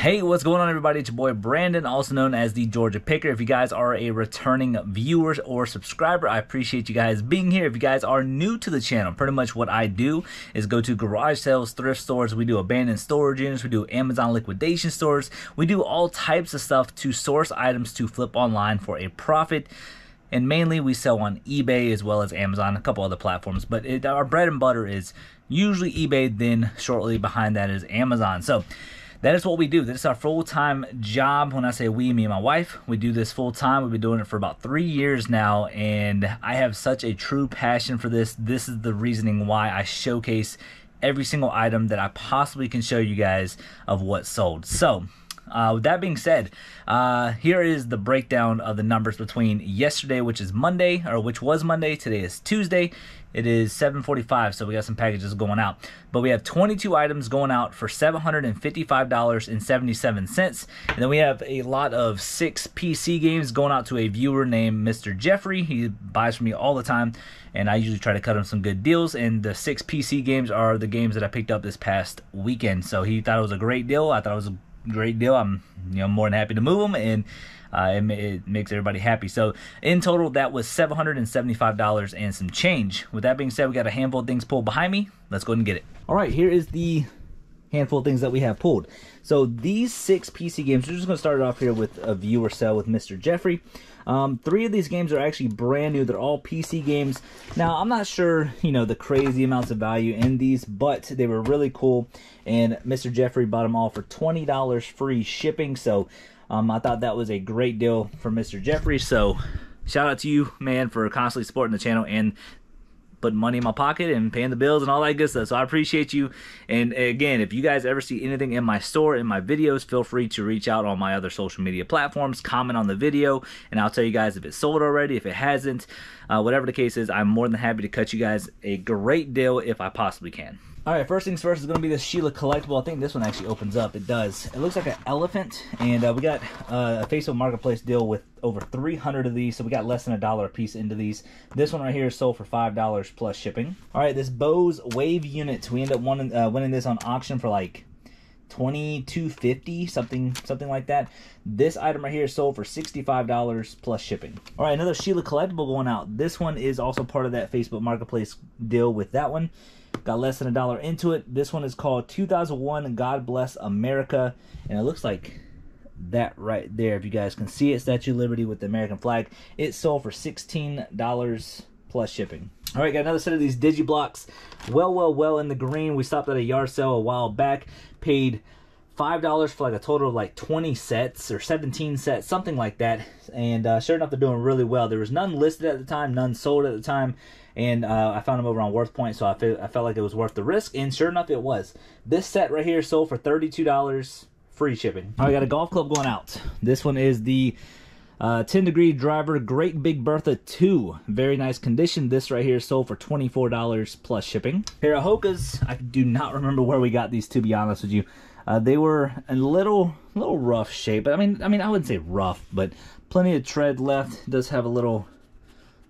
Hey, what's going on everybody? It's your boy Brandon, also known as the Georgia Picker. If you guys are a returning viewer or subscriber, I appreciate you guys being here. If you guys are new to the channel, pretty much what I do is go to garage sales, thrift stores, we do abandoned storage units, we do Amazon liquidation stores, we do all types of stuff to source items to flip online for a profit. And mainly we sell on eBay as well as Amazon, a couple other platforms, but our bread and butter is usually eBay, then shortly behind that is Amazon. So that is what we do. This is our full-time job. When I say we, me and my wife, we do this full-time. We've been doing it for about 3 years now, and I have such a true passion for this. This is the reasoning why I showcase every single item that I possibly can show you guys of what's sold. So, with that being said, here is the breakdown of the numbers between yesterday, which is Monday, or which was Monday. Today is Tuesday. It is 7:45, so we got some packages going out. But we have 22 items going out for $755.77. And then we have a lot of 6 PC games going out to a viewer named Mr. Jeffrey. He buys from me all the time, and I usually try to cut him some good deals. And the 6 PC games are the games that I picked up this past weekend. So he thought it was a great deal. I thought it was a great deal. I'm more than happy to move them, and it makes everybody happy. So in total that was $775 and some change. With that being said, we got a handful of things pulled behind me. Let's go ahead and get it. All right, here is the handful of things that we have pulled. So these 6 PC games, we're just going to start it off here with a viewer sale with Mr. Jeffrey. 3 of these games are actually brand new. They're all PC games. Now, I'm not sure, the crazy amounts of value in these, but they were really cool. And Mr. Jeffrey bought them all for $20 free shipping. So I thought that was a great deal for Mr. Jeffrey. So shout out to you, man, for constantly supporting the channel and putting money in my pocket and paying the bills and all that good stuff. So I appreciate you. And again, if you guys ever see anything in my store, in my videos, feel free to reach out on my other social media platforms, comment on the video, and I'll tell you guys if it's sold already, if it hasn't, whatever the case is, I'm more than happy to cut you guys a great deal if I possibly can. All right, first things first is going to be this Sheila Collectible. I think this one actually opens up. It does. It looks like an elephant, and we got a Facebook Marketplace deal with over 300 of these, so we got less than $1 a piece into these. This one right here is sold for $5 plus shipping. All right, this Bose Wave unit, we end up winning this on auction for like $22.50, something like that. This item right here is sold for $65 plus shipping. All right, another Sheila Collectible going out. This one is also part of that Facebook Marketplace deal with that one. Got less than $1 into it. This one is called 2001 God Bless America, and it looks like that right there. If you guys can see it, Statue of Liberty with the American flag. It sold for $16 plus shipping. All right, got another set of these Digi Blocks. Well in the green. We stopped at a yard sale a while back, paid $5 for like a total of like 20 sets or 17 sets, something like that. And sure enough, they're doing really well. There was none listed at the time, none sold at the time. And I found them over on WorthPoint, so I felt like it was worth the risk. And sure enough, it was. This set right here sold for $32 free shipping. All right, got a golf club going out. This one is the 10 degree driver Great Big Bertha 2. Very nice condition. This right here sold for $24 plus shipping. Pair of Hokas. I do not remember where we got these, to be honest with you. They were a little rough shape, but I mean I wouldn't say rough, but plenty of tread left. It does have a little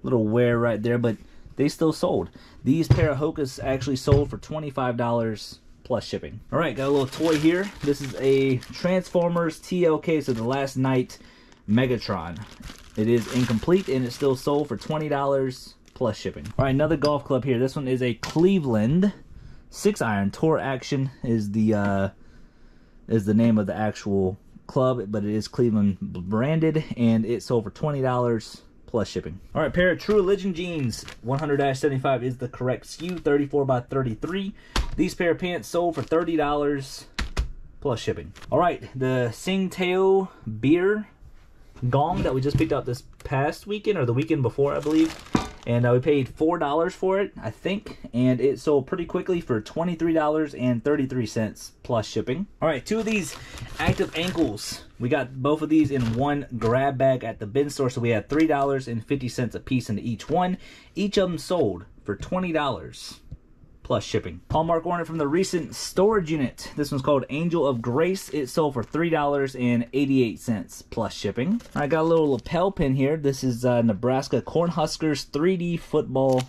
wear right there, but they still sold. These pair of Hokas actually sold for $25 plus shipping. All right, got a little toy here. This is a Transformers TLK, so the Last Night Megatron. It is incomplete and it's still sold for $20 plus shipping. All right, another golf club here. This one is a Cleveland Six Iron Tour Action is the name of the actual club, but it is Cleveland branded, and it sold for $20 plus shipping. All right, pair of True Religion jeans. 100-75 is the correct SKU, 34 by 33. These pair of pants sold for $30 plus shipping. All right, the Singtao beer gong that we just picked up this past weekend, or the weekend before, I believe, and we paid $4 for it, I think, and it sold pretty quickly for $23.33 plus shipping. All right, 2 of these active ankles. We got both of these in one grab bag at the bin store, so we had $3.50 a piece into each one. Each of them sold for $20 plus shipping. Hallmark ornament from the recent storage unit. This one's called Angel of Grace. It sold for $3.88 plus shipping. I got a little lapel pin here. This is Nebraska Cornhuskers 3D football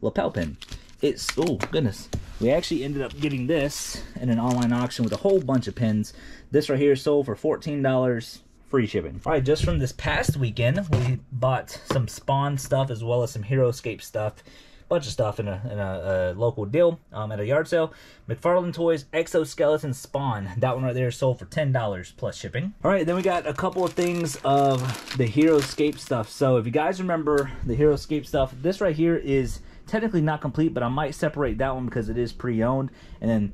lapel pin. It's, oh goodness, We actually ended up getting this in an online auction with a whole bunch of pins. This right here sold for $14, free shipping. All right, just from this past weekend, we bought some Spawn stuff as well as some HeroScape stuff. Bunch of stuff in a local deal at a yard sale. McFarlane Toys Exoskeleton Spawn. That one right there sold for $10 plus shipping. All right, then we got a couple of things of the HeroScape stuff. So if you guys remember the HeroScape stuff, this right here is technically not complete, but I might separate that one because it is pre-owned. And then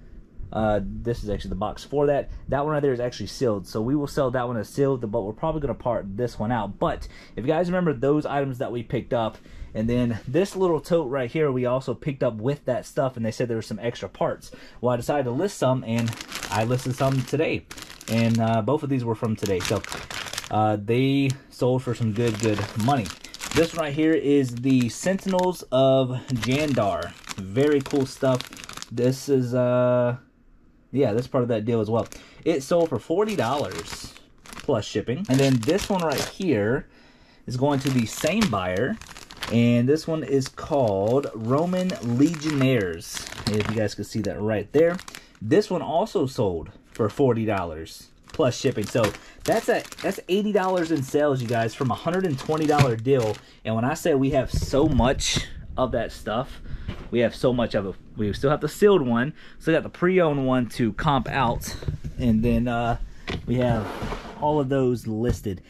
this is actually the box for that. That one right there is actually sealed, so we will sell that one as sealed, but we're probably going to part this one out. But if you guys remember those items that we picked up, and then this little tote right here we also picked up with that stuff, and they said there were some extra parts. Well, I decided to list some, and I listed some today, and both of these were from today, so they sold for some good money. This one right here is the Sentinels of Jandar. Very cool stuff. This is yeah, that's part of that deal as well. It sold for $40 plus shipping. And then this one right here is going to the same buyer. And this one is called Roman Legionnaires. If you guys can see that right there. This one also sold for $40 plus shipping. So that's $80 in sales, you guys, from a $120 deal. And when I say we have so much of that stuff, we have so much of it. We still have the sealed one, still got the pre-owned one to comp out, and then we have all of those listed.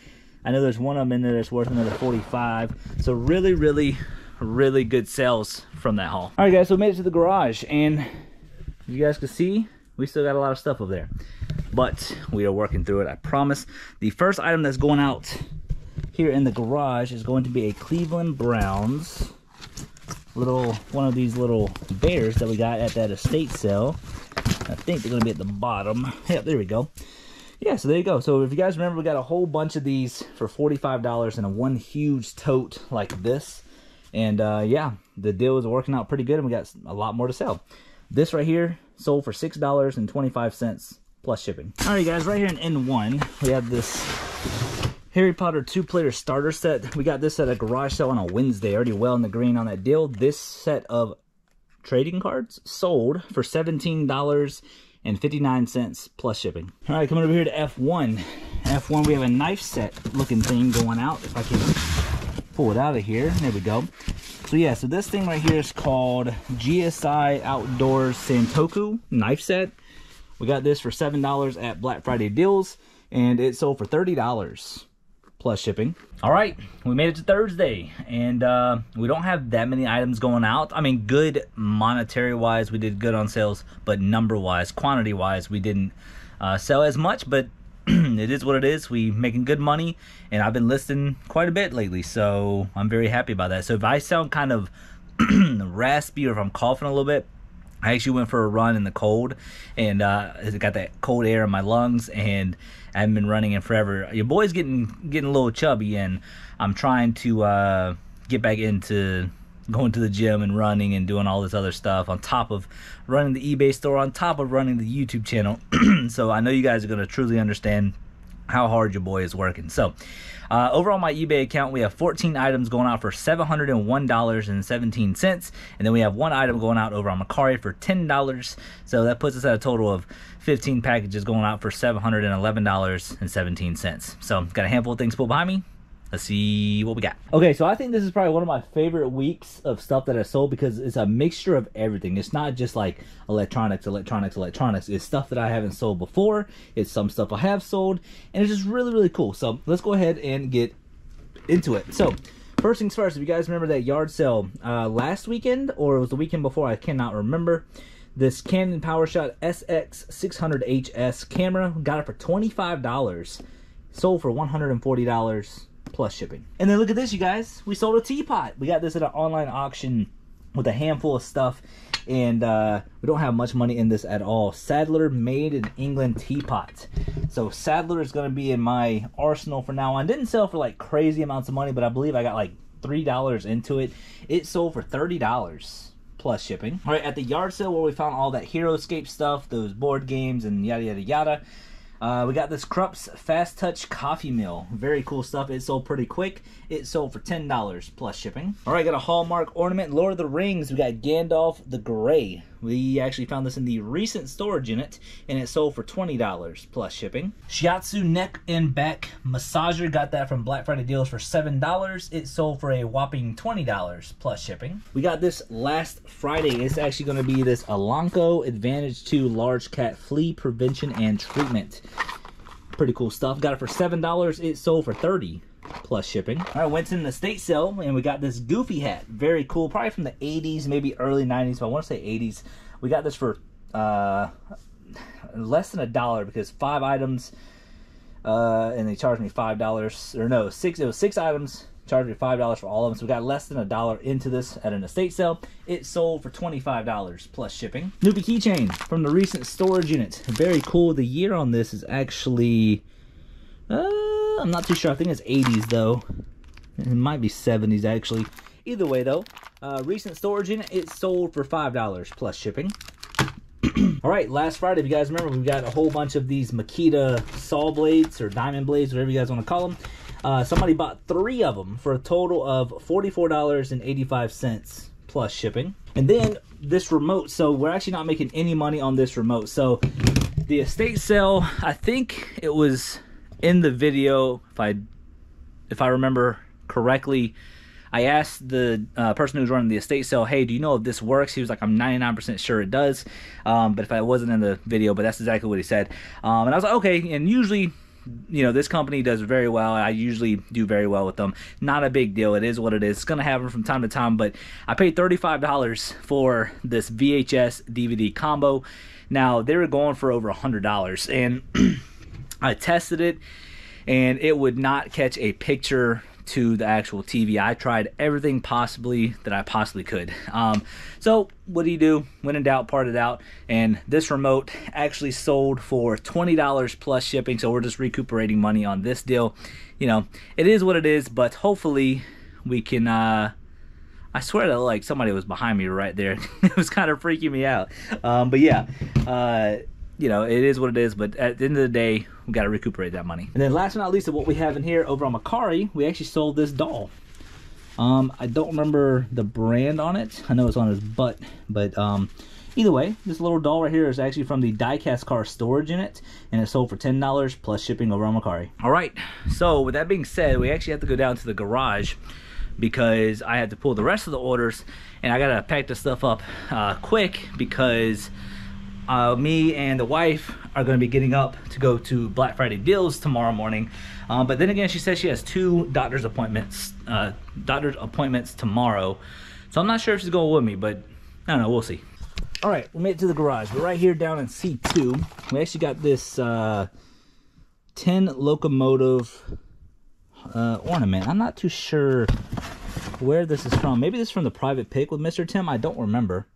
I know there's one of them in there that's worth another 45. So really good sales from that haul. All right, guys, so we made it to the garage, and you guys can see we still got a lot of stuff over there, but we are working through it, I promise. The first item that's going out here in the garage is going to be a Cleveland Browns one of these little bears that we got at that estate sale. I think they're gonna be at the bottom. Yeah, there we go. Yeah, so there you go. So if you guys remember, we got a whole bunch of these for $45 in a one huge tote like this. And yeah, the deal is working out pretty good, and we got a lot more to sell. This right here sold for $6.25 plus shipping. All right, guys, right here in N1, we have this Harry Potter 2-player starter set. We got this at a garage sale on a Wednesday. Already well in the green on that deal. This set of trading cards sold for $17.59 plus shipping. All right, coming over here to F1. F1, we have a knife set looking thing going out. If I can pull it out of here. There we go. So yeah, so this thing right here is called GSI Outdoors Santoku knife set. We got this for $7 at Black Friday deals, and it sold for $30. Plus shipping. All right, we made it to Thursday, and we don't have that many items going out. I mean, good monetary wise, we did good on sales, but number wise, quantity wise, we didn't sell as much, but it is what it is. We making good money, and I've been listing quite a bit lately, so I'm very happy about that. So if I sound kind of raspy or if I'm coughing a little bit, I actually went for a run in the cold, and it got that cold air in my lungs, and I haven't been running in forever. Your boy's getting a little chubby, and I'm trying to get back into going to the gym and running and doing all this other stuff on top of running the eBay store, on top of running the YouTube channel. So I know you guys are going to truly understand how hard your boy is working. So over on my eBay account, we have 14 items going out for $701.17, and then we have one item going out over on Mercari for $10, so that puts us at a total of 15 packages going out for $711.17. so got a handful of things pulled behind me. Let's see what we got. Okay, so I think this is probably one of my favorite weeks of stuff that I sold, because it's a mixture of everything. It's not just like electronics. It's stuff that I haven't sold before. It's some stuff I have sold, and it's just really cool. So let's go ahead and get into it. So first things first, if you guys remember that yard sale last weekend, or it was the weekend before, I cannot remember, this Canon PowerShot SX600HS camera, got it for $25, sold for $140. Plus shipping. And then look at this, you guys, we sold a teapot. We got this at an online auction with a handful of stuff, and we don't have much money in this at all. Sadler Made in England teapot. So Sadler is going to be in my arsenal for now. I didn't sell for like crazy amounts of money, but I believe I got like $3 into it. It sold for $30 plus shipping. All right, at the yard sale where we found all that HeroScape stuff, those board games and yada yada yada, we got this Krups Fast Touch coffee mill. Very cool stuff. It sold pretty quick. It sold for $10 plus shipping. All right, got a Hallmark ornament, Lord of the Rings. We got Gandalf the Grey. We actually found this in the recent storage unit, and it sold for $20 plus shipping. Shiatsu neck and back massager, got that from Black Friday deals for $7. It sold for a whopping $20 plus shipping. We got this last Friday. It's actually going to be this Elanco Advantage 2 Large Cat Flea Prevention and Treatment. Pretty cool stuff. Got it for $7. It sold for $30 plus shipping. All right, went in the state sale and we got this Goofy hat. Very cool, probably from the 80s, maybe early 90s, but I want to say 80s. We got this for less than $1 because 5 items, and they charged me $5, or no, 6. It was 6 items, charged me $5 for all of them. So we got less than $1 into this at an estate sale. It sold for $25 plus shipping. Snoopy keychain from the recent storage unit. Very cool. The year on this is actually, I'm not too sure. I think it's 80s though. It might be 70s actually. Either way though, recent storage unit. It sold for $5 plus shipping. All right, last Friday, if you guys remember, we got a whole bunch of these Makita saw blades or diamond blades, whatever you guys want to call them. Somebody bought 3 of them for a total of $44.85 plus shipping. And then this remote, so we're actually not making any money on this remote. So the estate sale, I think it was in the video, if I remember correctly, I asked the person who was running the estate sale, hey, do you know if this works? He was like, I'm 99% sure it does, but if I wasn't in the video, but that's exactly what he said. And I was like, okay, and usually, you know, this company does very well. I usually do very well with them. Not a big deal. It is what it is. It's going to happen from time to time, but I paid $35 for this VHS DVD combo. Now, they were going for over $100, and I tested it, and it would not catch a picture to the actual TV. I tried everything possibly that I possibly could. So what do? When in doubt, part it out. And this remote actually sold for $20 plus shipping. So we're just recuperating money on this deal. You know, it is what it is, but hopefully we can, I swear that like somebody was behind me right there. It was kind of freaking me out. But yeah, you know, it is what it is, but at the end of the day, we got to recuperate that money. And then last but not least of what we have in here, over on Mercari, we actually sold this doll. I don't remember the brand on it. I know it's on his butt, but either way, this little doll right here is actually from the diecast car storage unit, and it sold for $10 plus shipping over on Mercari. All right, so with that being said, we actually have to go down to the garage because I had to pull the rest of the orders, and I got to pack this stuff up quick because me and the wife are going to be getting up to go to Black Friday deals tomorrow morning, but then again, she says she has 2 doctor's appointments tomorrow, so I'm not sure if she's going with me, but I don't know, we'll see. All right, we made it to the garage. We're right here down in C2. We actually got this 10 locomotive ornament. I'm not too sure where this is from. Maybe this is from the private pick with Mr. Tim. I don't remember.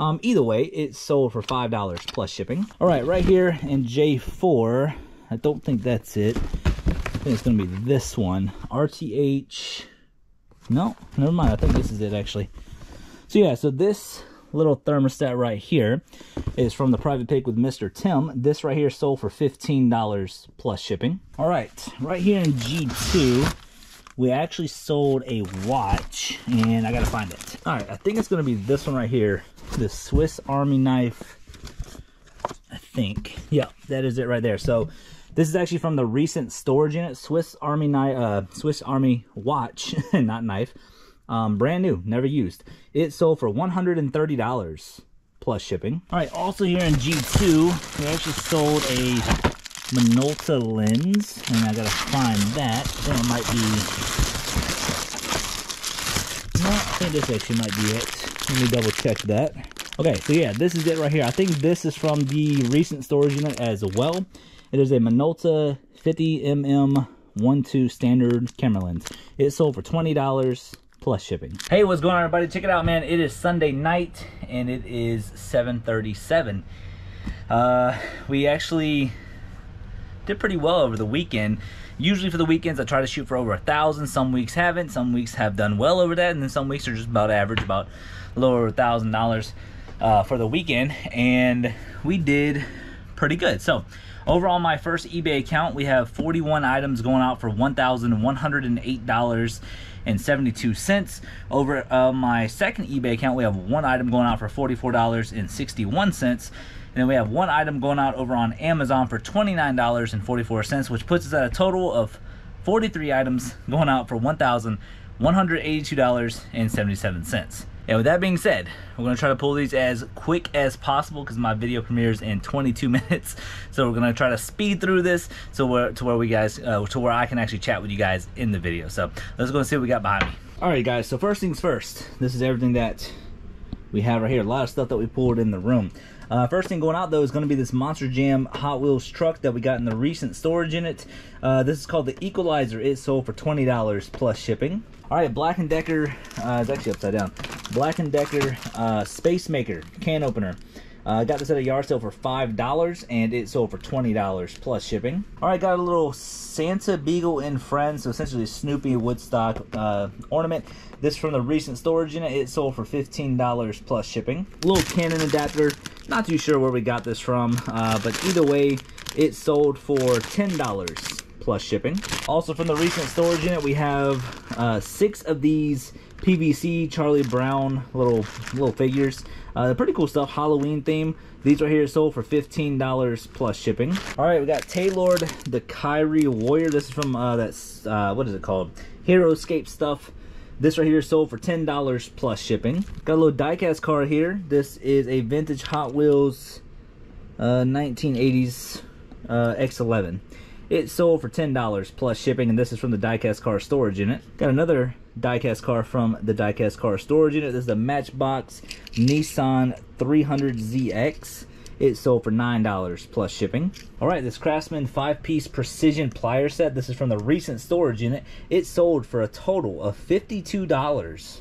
Either way, it sold for $5 plus shipping. All right, right here in J4, I don't think that's it. I think it's going to be this one. RTH, no, never mind. I think this is it, actually. So yeah, so this little thermostat right here is from the private pick with Mr. Tim. This right here sold for $15 plus shipping. All right, right here in G2, we actually sold a watch, and I gotta find it. All right, I think it's gonna be this one right here, the Swiss Army knife, I think. Yeah, that is it right there. So this is actually from the recent storage unit, Swiss Army watch, not knife, brand new, never used. It sold for $130 plus shipping. All right, also here in G2, we actually sold a Minolta lens, and I gotta find that. I think it might be, no, I think this actually might be it. Let me double check that. Okay, so yeah, this is it right here. I think this is from the recent storage unit as well. It is a Minolta 50mm 1/2 standard camera lens. It sold for $20 plus shipping. Hey, what's going on, everybody? Check it out, man. It is Sunday night, and it is 7:37. We actually did pretty well over the weekend. Usually for the weekends I try to shoot for over 1,000. Some weeks haven't, some weeks have done well over that, and then some weeks are just about average, about a little over $1,000 for the weekend, and we did pretty good. So Overall, my first eBay account, we have 41 items going out for $1,108.72. Over my second eBay account, we have one item going out for $44.61. And then we have one item going out over on Amazon for $29.44, which puts us at a total of 43 items going out for $1,182.77. And with that being said, we're going to try to pull these as quick as possible because my video premieres in 22 minutes. So we're going to try to speed through this to where I can actually chat with you guys in the video. So let's go and see what we got behind me. All right, guys. So first things first, this is everything that we have right here. A lot of stuff that we pulled in the room. First thing going out though is going to be this Monster Jam Hot Wheels truck that we got in the recent storage unit. This is called the Equalizer. It sold for $20 plus shipping. Alright, Black & Decker, it's actually upside down. Black & Decker Space Maker can opener. Got this at a yard sale for $5 and it sold for $20 plus shipping. Alright, got a little Santa Beagle and Friends, so essentially Snoopy Woodstock ornament. This from the recent storage unit. It sold for $15 plus shipping. Little Canon adapter. Not too sure where we got this from, but either way, it sold for $10 plus shipping. Also from the recent storage unit, we have 6 of these PVC Charlie Brown little figures. Pretty cool stuff, Halloween theme. These right here sold for $15 plus shipping. All right, we got Taylord the Kyrie Warrior. This is from what is it called? HeroScape stuff. This right here sold for $10 plus shipping. Got a little diecast car here. This is a vintage Hot Wheels 1980s X11. It sold for $10 plus shipping, and this is from the diecast car storage unit. Got another diecast car from the diecast car storage unit. This is the Matchbox Nissan 300ZX. It sold for $9 plus shipping. All right, this Craftsman 5-piece precision plier set. This is from the recent storage unit. It sold for a total of $52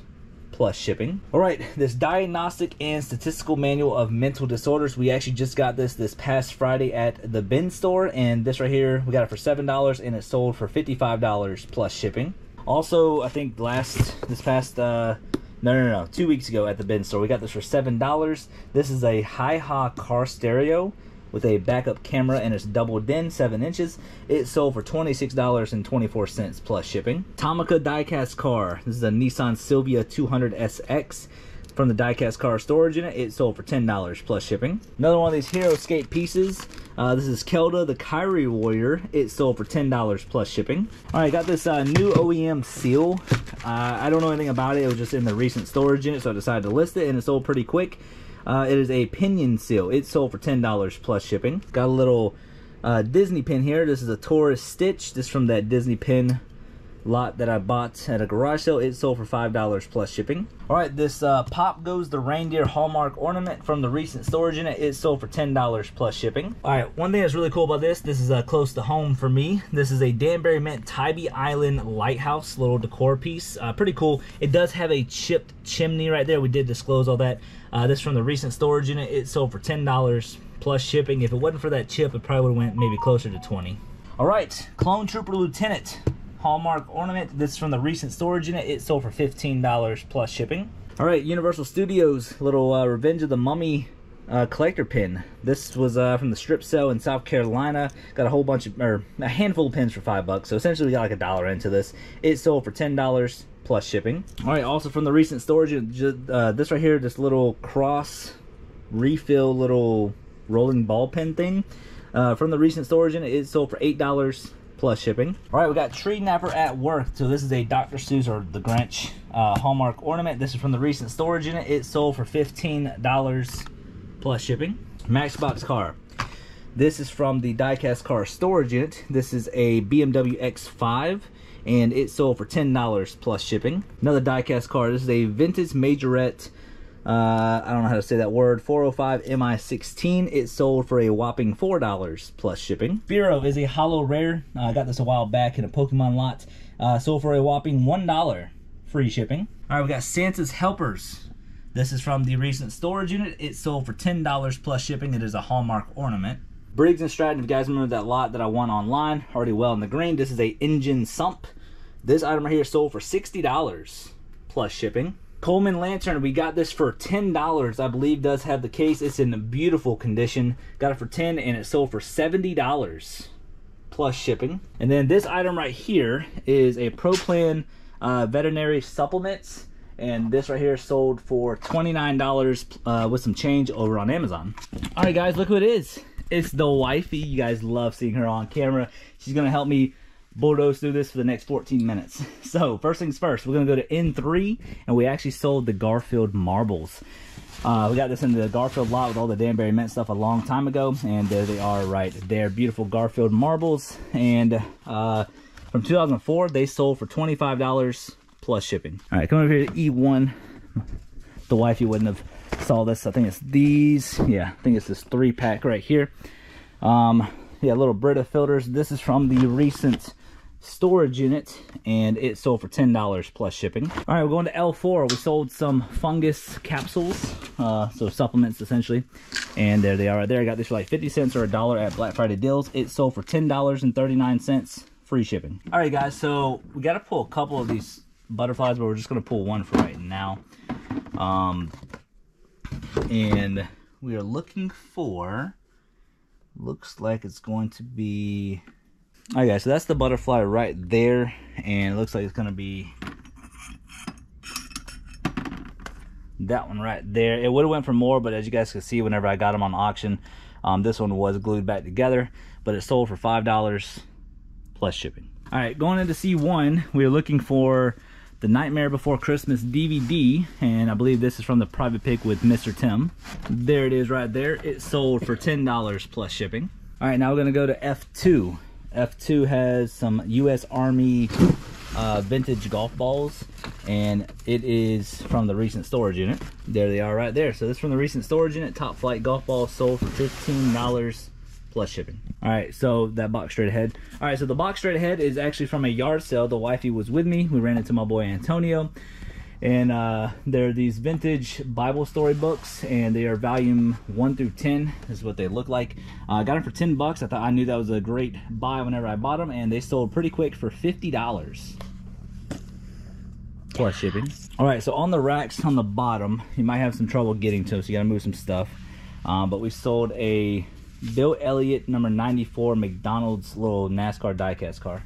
plus shipping. All right, this Diagnostic and Statistical Manual of Mental Disorders. We actually just got this past Friday at the bin store, and this right here, we got it for $7 and it sold for $55 plus shipping. Also, I think this past 2 weeks ago at the bin store, we got this for $7. This is a Hi-Ha car stereo with a backup camera and it's doubled in 7 inches. It sold for $26.24 plus shipping. Tomica diecast car. This is a Nissan Silvia 200SX from the diecast car storage unit. It sold for $10 plus shipping. Another one of these HeroScape pieces. This is Kelda the Kyrie Warrior. It sold for $10 plus shipping. All right, got this new OEM seal. I don't know anything about it. It was just in the recent storage unit, so I decided to list it, and it sold pretty quick. It is a pinion seal. It sold for $10 plus shipping. Got a little Disney pin here. This is a Taurus Stitch. This is from that Disney pin lot that I bought at a garage sale. It sold for $5 plus shipping. All right, this Pop Goes the Reindeer Hallmark ornament from the recent storage unit. It sold for $10 plus shipping. All right, one thing that's really cool about this is close to home for me. This is a Danbury Mint Tybee Island Lighthouse little decor piece. Pretty cool. It does have a chipped chimney right there. We did disclose all that. This from the recent storage unit. It sold for $10 plus shipping. If it wasn't for that chip, it probably would have went maybe closer to 20. All right, Clone Trooper Lieutenant Hallmark ornament. This is from the recent storage unit. It sold for $15 plus shipping. All right, Universal Studios little Revenge of the Mummy collector pin. This was from the strip sale in South Carolina. Got a whole bunch of, or a handful of pins for $5. So essentially we got like $1 into this. It sold for $10 plus shipping. All right, also from the recent storage unit, this right here, this little cross refill little rolling ball pin thing. From the recent storage unit, it sold for $8 plus shipping. All right, we got Tree Napper at Work. So this is a Dr. Seuss or the Grinch Hallmark ornament. This is from the recent storage unit. It sold for $15 plus shipping. Matchbox car. This is from the diecast car storage unit. This is a BMW X5 and it sold for $10 plus shipping. Another diecast car. This is a vintage majorette. I don't know how to say that word. 405 MI16. It sold for a whopping $4 plus shipping. Spiro is a hollow rare. I got this a while back in a Pokemon lot. Sold for a whopping $1 free shipping. All right, we got Santa's Helpers. This is from the recent storage unit. It sold for $10 plus shipping. It is a Hallmark ornament. Briggs and Stratton, if you guys remember that lot that I won online, already well in the green. This is a engine sump. This item right here sold for $60 plus shipping. Coleman Lantern, we got this for $10. I believe does have the case. It's in a beautiful condition. Got it for $10 and it sold for $70 plus shipping. And then this item right here is a ProPlan veterinary supplements. And this right here sold for $29 with some change over on Amazon. All right, guys, look who it is. It's the wifey. You guys love seeing her on camera. She's going to help me bulldoze through this for the next 14 minutes. So first things first, we're going to go to N3, and we actually sold the Garfield marbles. We got this in the Garfield lot with all the Danbury Mint stuff a long time ago, and there they are right there. Beautiful Garfield marbles. And from 2004, they sold for $25. Plus shipping. All right, come over here to E1. The wifey wouldn't have saw this. I think it's these. Yeah, I think it's this 3-pack right here. Yeah, little Brita filters. This is from the recent storage unit, and it sold for $10 plus shipping. All right, we're going to L4. We sold some fungus capsules, so supplements essentially. And there they are right there. I got this for like 50 cents or $1 at Black Friday deals. It sold for $10.39, free shipping. All right, guys, so we got to pull a couple of these butterflies, but we're just going to pull one for right now. And we are looking for, looks like it's going to be, all right guys, so that's the butterfly right there, and it looks like it's going to be that one right there. It would have went for more, but as you guys can see, whenever I got them on auction, this one was glued back together, but it sold for $5 plus shipping. All right, going into C1, we're looking for the Nightmare Before Christmas DVD, and I believe this is from the private pick with Mr. Tim. There it is right there. It sold for $10 plus shipping. All right, now we're gonna go to F2. F2 has some US Army vintage golf balls, and it is from the recent storage unit. There they are right there. So this is from the recent storage unit. Top Flight golf ball sold for $15 plus shipping. All right, so that box straight ahead. All right, so the box straight ahead is actually from a yard sale. The wifey was with me. We ran into my boy Antonio, and they're these vintage Bible story books, and they are volume 1 through 10 is what they look like. I got them for $10. I thought, I knew that was a great buy whenever I bought them, and they sold pretty quick for $50 plus shipping. All right, so on the racks on the bottom, you might have some trouble getting to them, so you gotta move some stuff. But we sold a Bill Elliott number 94 McDonald's little NASCAR diecast car.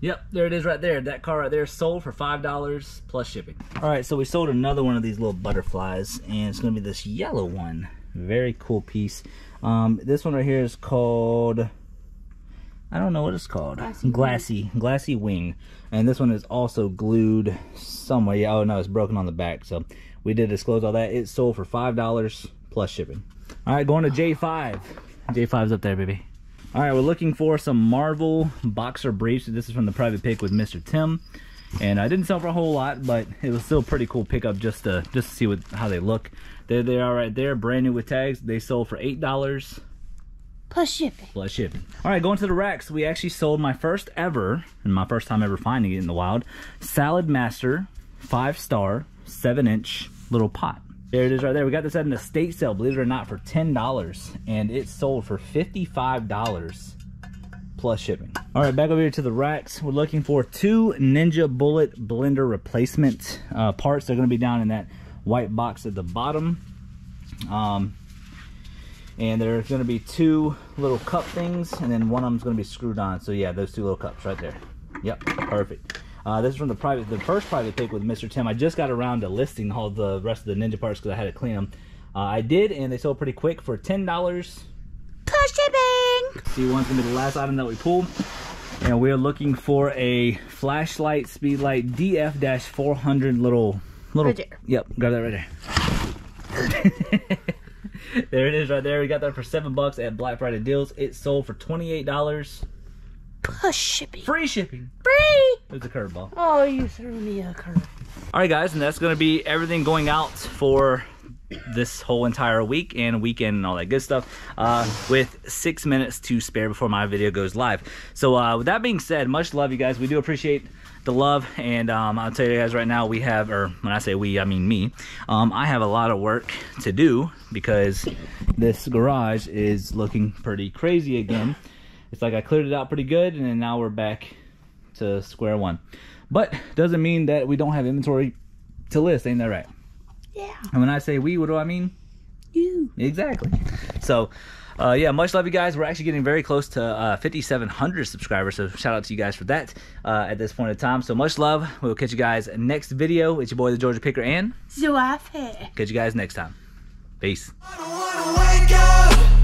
Yep, there it is right there. That car right there sold for $5 plus shipping. All right, so we sold another one of these little butterflies, and it's gonna be this yellow one. Very cool piece. This one right here is called, I don't know what it's called. Glassy Wing. And this one is also glued somewhere. Oh no, it's broken on the back. So we did disclose all that. It sold for $5 plus shipping. All right, going to J5. J5's up there, baby. All right, we're looking for some Marvel boxer briefs. This is from the private pick with Mr. Tim, and I didn't sell for a whole lot, but it was still a pretty cool pickup just to see how they look. There they are right there, brand new with tags. They sold for $8 plus shipping. Plus shipping. All right, going to the racks. We actually sold my first ever, and my first time ever finding it in the wild, Salad Master 5-star 7-inch little pot. There it is right there. We got this at an estate sale, believe it or not, for $10, and it sold for $55 plus shipping. All right, back over here to the racks. We're looking for 2 Ninja Bullet blender replacement parts. They're going to be down in that white box at the bottom. And there's going to be 2 little cup things, and then one of them's going to be screwed on. So yeah, those 2 little cups right there. Yep, perfect. This is from the first private pick with Mr. Tim. I just got around to listing all the rest of the Ninja parts because I had to clean them. I did, and they sold pretty quick for $10. Plus shipping! C1's gonna be the last item that we pull. And we're looking for a flashlight, speedlight, DF-400 little. Right there. Yep, grab that right there. There it is right there. We got that for $7 at Black Friday Deals. It sold for $28. Plus shipping. Free shipping. Free! It was a curveball. Oh, you threw me a curve. All right, guys, and that's going to be everything going out for this whole entire week and weekend and all that good stuff with 6 minutes to spare before my video goes live. So with that being said, much love, you guys. We do appreciate the love, and I'll tell you guys right now, we have, or when I say we, I mean me, I have a lot of work to do because this garage is looking pretty crazy again. It's like I cleared it out pretty good, and then now we're back to square one. But doesn't mean that we don't have inventory to list. Ain't that right? Yeah. And when I say we, what do I mean? You. Exactly. So, yeah, much love, you guys. We're actually getting very close to 5,700 subscribers, so shout out to you guys for that at this point in time. So much love. We'll catch you guys next video. It's your boy, the Georgia Picker, and Zoafe. Catch you guys next time. Peace. I don't wanna wake up.